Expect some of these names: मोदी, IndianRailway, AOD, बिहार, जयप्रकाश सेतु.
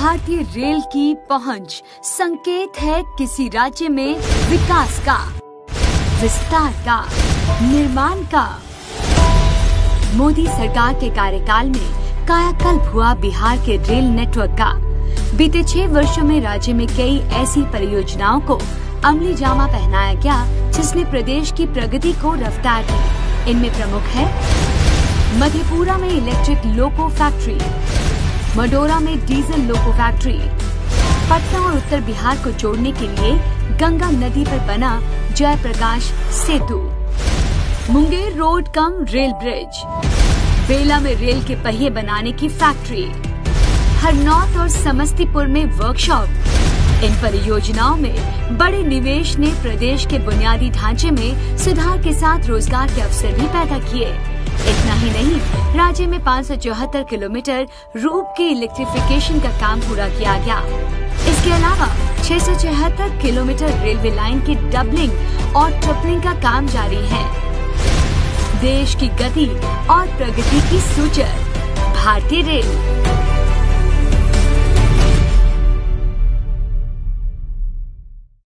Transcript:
भारतीय रेल की पहुंच संकेत है किसी राज्य में विकास का, विस्तार का, निर्माण का। मोदी सरकार के कार्यकाल में कायाकल्प हुआ बिहार के रेल नेटवर्क का। बीते 6 वर्षों में राज्य में कई ऐसी परियोजनाओं को अमली जामा पहनाया गया जिसने प्रदेश की प्रगति को रफ्तार दी। इनमें प्रमुख है मधेपुरा में इलेक्ट्रिक लोको फैक्ट्री, मडोरा में डीजल लोको फैक्ट्री, पटना और उत्तर बिहार को जोड़ने के लिए गंगा नदी पर बना जयप्रकाश सेतु, Munger road cum rail bridge, Bela में रेल के पहिए बनाने की फैक्ट्री, हरनौत और समस्तीपुर में वर्कशॉप। इन परियोजनाओं में बड़े निवेश ने प्रदेश के बुनियादी ढांचे में सुधार के साथ रोजगार के अवसर भी पैदा किए। इतना ही नहीं, राज्य में 574 किलोमीटर रूप के इलेक्ट्रिफिकेशन का काम पूरा किया गया। इसके अलावा 674 किलोमीटर रेलवे लाइन की डबलिंग और ट्रिपलिंग का काम जारी है। देश की गति और प्रगति की सूचक भारतीय रेल।